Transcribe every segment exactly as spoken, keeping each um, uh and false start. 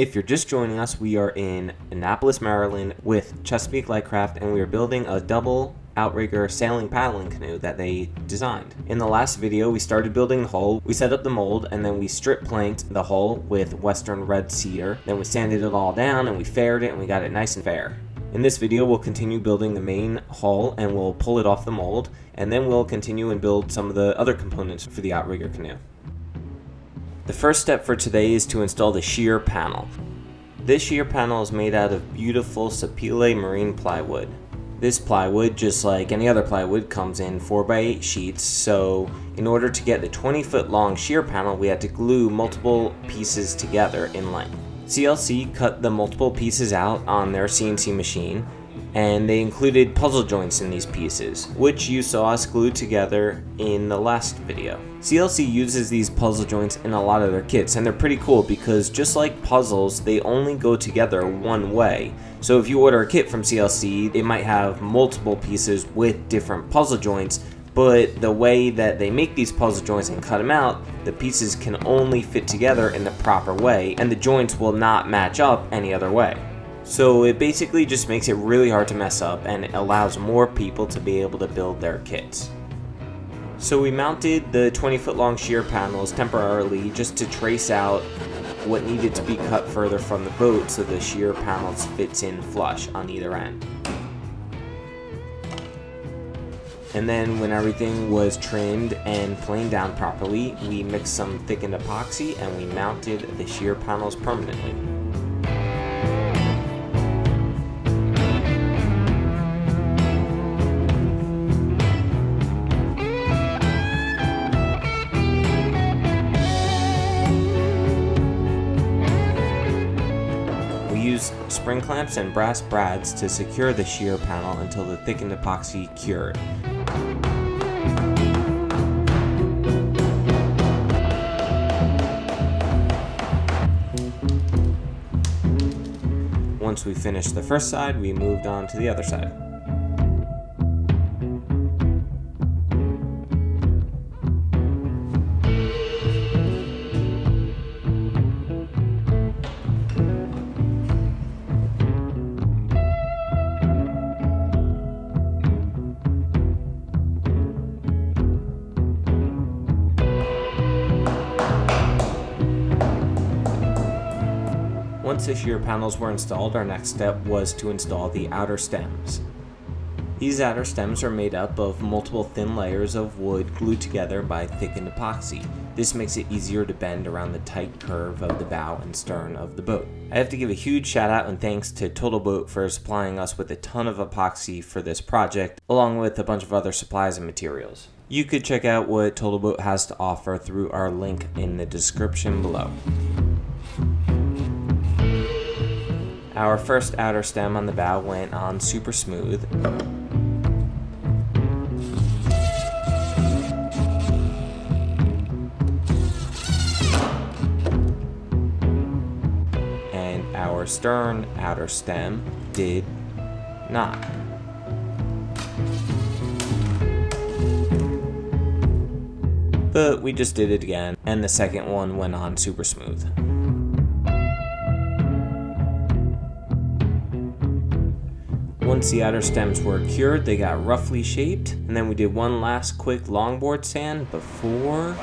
If you're just joining us, we are in Annapolis, Maryland with Chesapeake Light Craft, and we are building a double outrigger sailing paddling canoe that they designed. In the last video, we started building the hull, we set up the mold, and then we strip planked the hull with western red cedar. Then we sanded it all down and we fared it and we got it nice and fair. In this video, we'll continue building the main hull and we'll pull it off the mold, and then we'll continue and build some of the other components for the outrigger canoe. The first step for today is to install the shear panel. This shear panel is made out of beautiful Sapele marine plywood. This plywood, just like any other plywood, comes in four by eight sheets, so in order to get the twenty foot long shear panel, we had to glue multiple pieces together in length. C L C cut the multiple pieces out on their C N C machine, and they included puzzle joints in these pieces, which you saw us glued together in the last video. C L C uses these puzzle joints in a lot of their kits, and they're pretty cool because just like puzzles, they only go together one way. So if you order a kit from C L C, they might have multiple pieces with different puzzle joints, but the way that they make these puzzle joints and cut them out, the pieces can only fit together in the proper way, and the joints will not match up any other way. So it basically just makes it really hard to mess up, and it allows more people to be able to build their kits. So we mounted the twenty foot long shear panels temporarily just to trace out what needed to be cut further from the boat so the shear panels fits in flush on either end. And then when everything was trimmed and planed down properly, we mixed some thickened epoxy and we mounted the shear panels permanently. We used spring clamps and brass brads to secure the shear panel until the thickened epoxy cured. Once we finished the first side, we moved on to the other side. Once the shear panels were installed, our next step was to install the outer stems. These outer stems are made up of multiple thin layers of wood glued together by thickened epoxy. This makes it easier to bend around the tight curve of the bow and stern of the boat. I have to give a huge shout out and thanks to Total Boat for supplying us with a ton of epoxy for this project, along with a bunch of other supplies and materials. You could check out what Total Boat has to offer through our link in the description below. Our first outer stem on the bow went on super smooth. And our stern outer stem did not. But we just did it again, and the second one went on super smooth. Once the outer stems were cured, they got roughly shaped, and then we did one last quick longboard sand before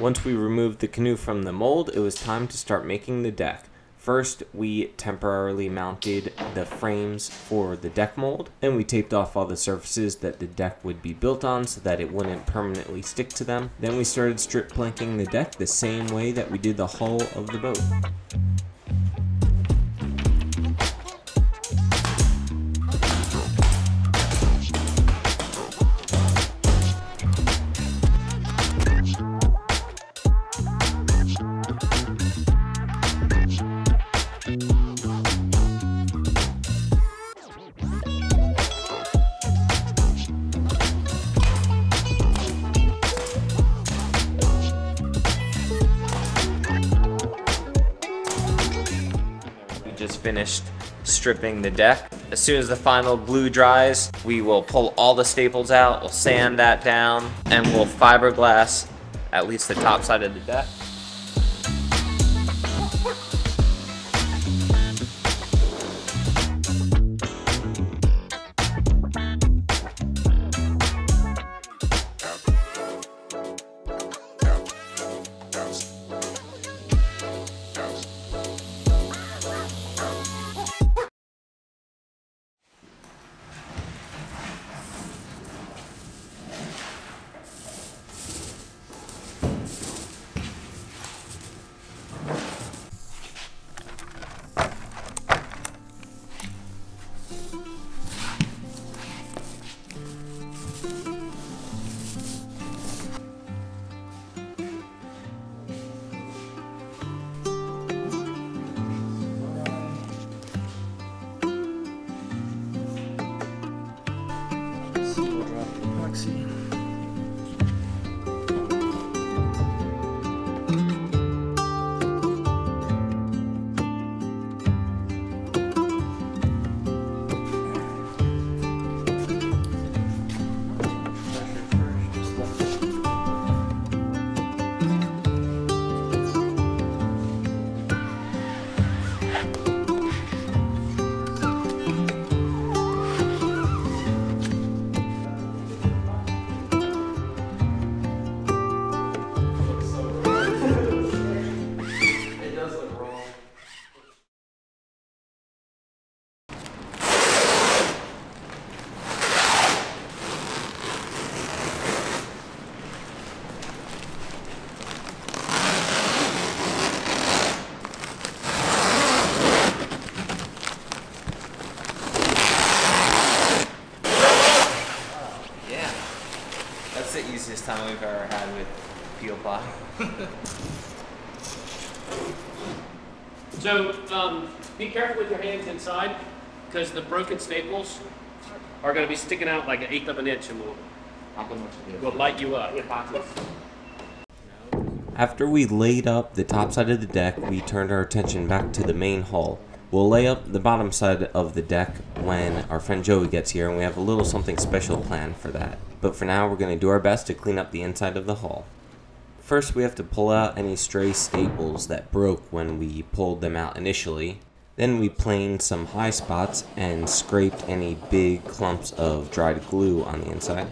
Once we removed the canoe from the mold, it was time to start making the deck. First, we temporarily mounted the frames for the deck mold, and we taped off all the surfaces that the deck would be built on so that it wouldn't permanently stick to them. Then we started strip planking the deck the same way that we did the hull of the boat. finished stripping the deck. As soon as the final glue dries, we will pull all the staples out, we'll sand that down, and we'll fiberglass at least the top side of the deck. That's the easiest time we've ever had with peel ply. So um, be careful with your hands inside, because the broken staples are going to be sticking out like an eighth of an inch and will we'll light you up. After we laid up the top side of the deck, we turned our attention back to the main hull. We'll lay up the bottom side of the deck when our friend Joey gets here, and we have a little something special planned for that. But for now, we're going to do our best to clean up the inside of the hull. First, we have to pull out any stray staples that broke when we pulled them out initially. Then we planed some high spots and scraped any big clumps of dried glue on the inside.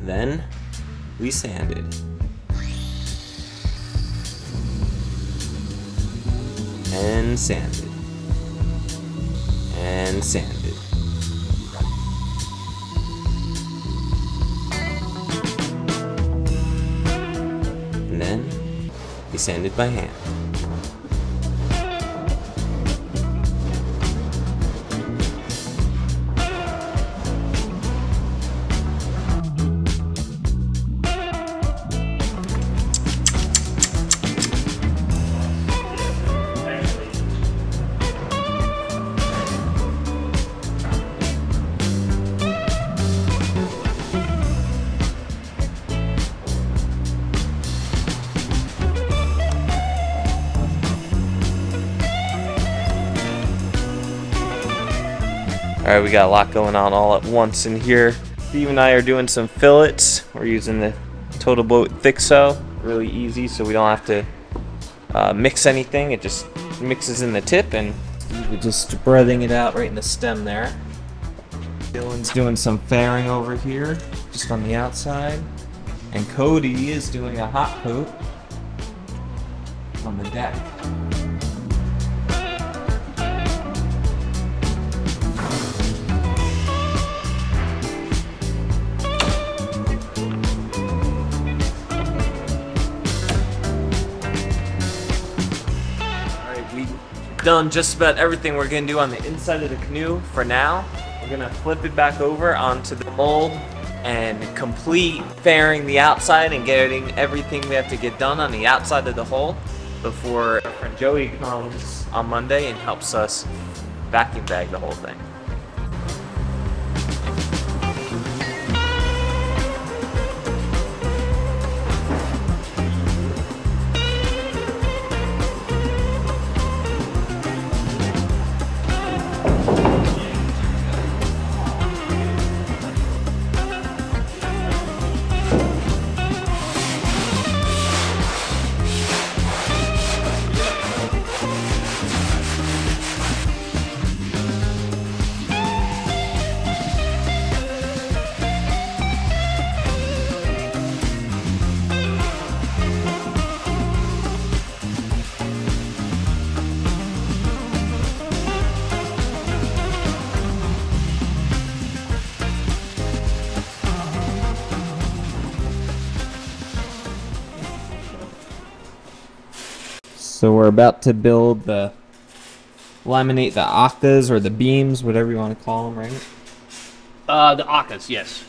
Then we sanded. And sanded. And sanded. And then we sanded by hand. Alright, we got a lot going on all at once in here. Steve and I are doing some fillets. We're using the Total Boat Thixo. Really easy, so we don't have to uh, mix anything. It just mixes in the tip, and we're just spreading it out right in the stem there. Dylan's doing some fairing over here, just on the outside. And Cody is doing a hot coat on the deck. Done just about everything we're gonna do on the inside of the canoe for now. We're gonna flip it back over onto the mold and complete fairing the outside and getting everything we have to get done on the outside of the hull before our friend Joey comes on Monday and helps us vacuum bag the whole thing. So we're about to build the, laminate the akas or the beams, whatever you want to call them, right? Uh, the akas, yes.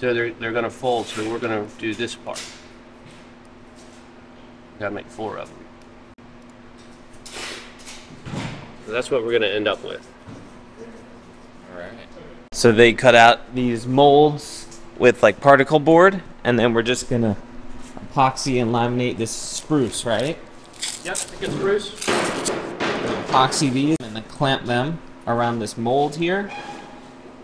So they're, they're going to fold, so we're going to do this part. Got to make four of them. So that's what we're going to end up with. All right. So they cut out these molds with like particle board, and then we're just going to epoxy and laminate this spruce, right? Yep, I think it's spruce. Epoxy these and then clamp them around this mold here.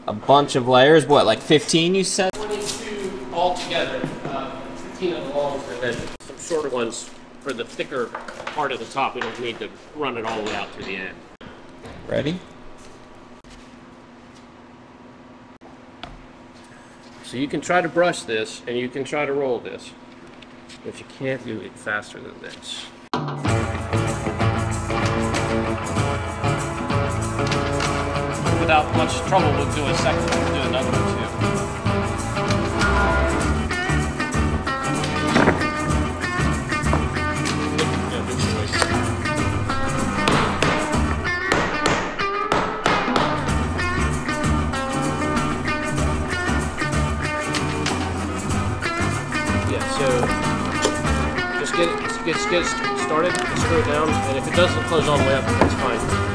A bunch of layers, what, like fifteen you said? twenty-two altogether, uh, fifteen of the longs, and then some shorter ones for the thicker part of the top. We don't need to run it all the way out to the end. Ready? So you can try to brush this and you can try to roll this, but you can't do it faster than this. Without much trouble, we'll do a second one, we'll do another one too. Yeah, so just get it, just get, just get it started, screw it down, and if it doesn't close all the way up, that's fine.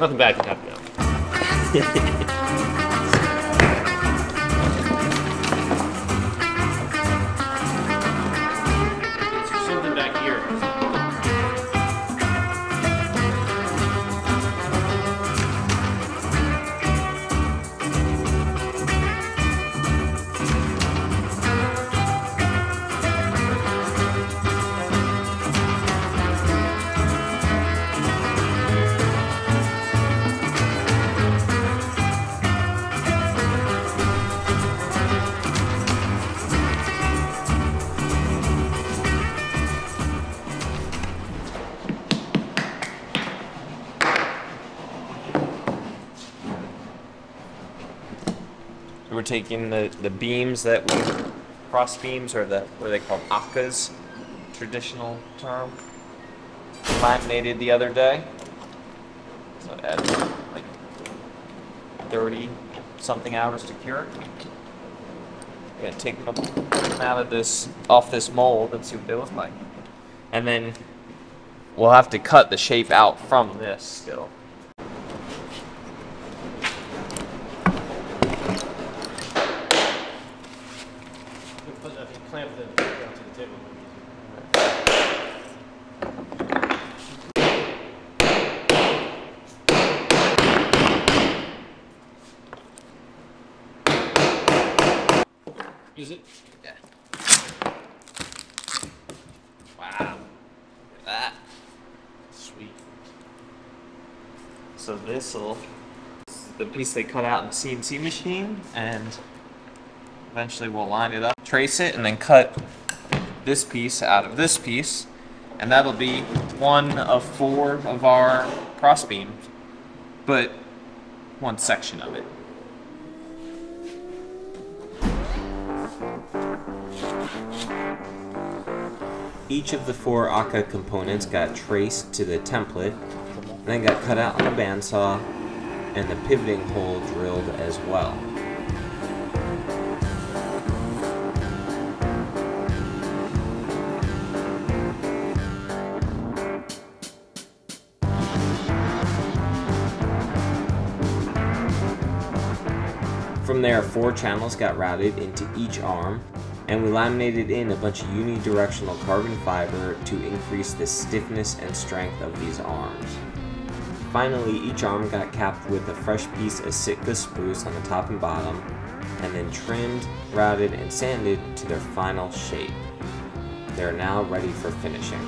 Nothing bad can happen now. It's something back here. We're taking the, the beams that we, cross beams, or the, what are they called, akas, traditional term, laminated the other day. So it added like thirty something hours to cure it. We're going to take them out of this, off this mold and see what they look like. And then we'll have to cut the shape out from this still. Is it? Yeah. Wow. Look at that. Sweet. So this'll, this is the piece they cut out in the C N C machine, and eventually we'll line it up, trace it, and then cut this piece out of this piece, and that'll be one of four of our cross beams, but one section of it. Each of the four aka components got traced to the template, then got cut out on a bandsaw, and the pivoting hole drilled as well. From there, four channels got routed into each arm, and we laminated in a bunch of unidirectional carbon fiber to increase the stiffness and strength of these arms. Finally, each arm got capped with a fresh piece of Sitka spruce on the top and bottom, and then trimmed, routed, and sanded to their final shape. They're now ready for finishing.